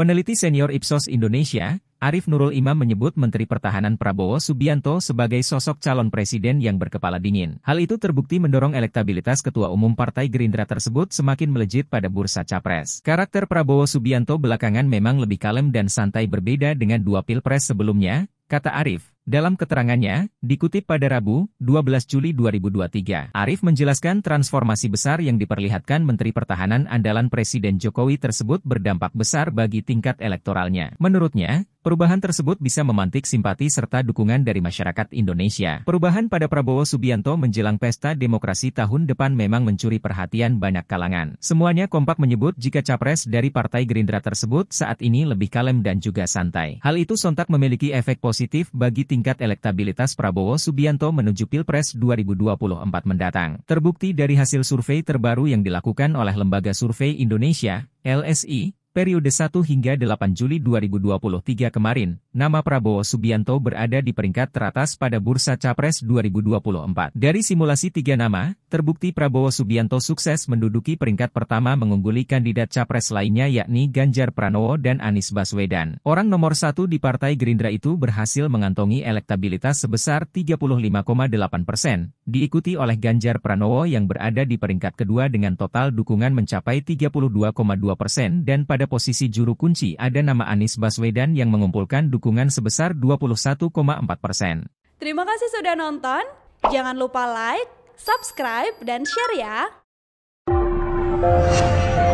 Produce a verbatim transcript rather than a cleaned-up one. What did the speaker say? Peneliti senior Ipsos Indonesia, Arif Nurul Imam menyebut Menteri Pertahanan Prabowo Subianto sebagai sosok calon presiden yang berkepala dingin. Hal itu terbukti mendorong elektabilitas Ketua Umum Partai Gerindra tersebut semakin melejit pada bursa capres. Karakter Prabowo Subianto belakangan memang lebih kalem dan santai berbeda dengan dua pilpres sebelumnya, kata Arif. Dalam keterangannya, dikutip pada Rabu, dua belas Juli dua ribu dua puluh tiga, Arif menjelaskan transformasi besar yang diperlihatkan Menteri Pertahanan andalan Presiden Jokowi tersebut berdampak besar bagi tingkat elektoralnya. Menurutnya, perubahan tersebut bisa memantik simpati serta dukungan dari masyarakat Indonesia. Perubahan pada Prabowo Subianto menjelang pesta demokrasi tahun depan memang mencuri perhatian banyak kalangan. Semuanya kompak menyebut jika capres dari Partai Gerindra tersebut saat ini lebih kalem dan juga santai. Hal itu sontak memiliki efek positif bagi tingkat Tingkat elektabilitas Prabowo Subianto menuju Pilpres dua ribu dua puluh empat mendatang. Terbukti dari hasil survei terbaru yang dilakukan oleh Lembaga Survei Indonesia, L S I, periode satu hingga delapan Juli dua ribu dua puluh tiga kemarin, nama Prabowo Subianto berada di peringkat teratas pada bursa Capres dua ribu dua puluh empat. Dari simulasi tiga nama, terbukti Prabowo Subianto sukses menduduki peringkat pertama mengungguli kandidat Capres lainnya yakni Ganjar Pranowo dan Anies Baswedan. Orang nomor satu di Partai Gerindra itu berhasil mengantongi elektabilitas sebesar tiga puluh lima koma delapan persen, diikuti oleh Ganjar Pranowo yang berada di peringkat kedua dengan total dukungan mencapai tiga puluh dua koma dua persen dan pada posisi juru kunci ada nama Anies Baswedan yang mengumpulkan dukungan sebesar dua puluh satu koma empat persen. Terima kasih sudah nonton. Jangan lupa like, subscribe, dan share ya.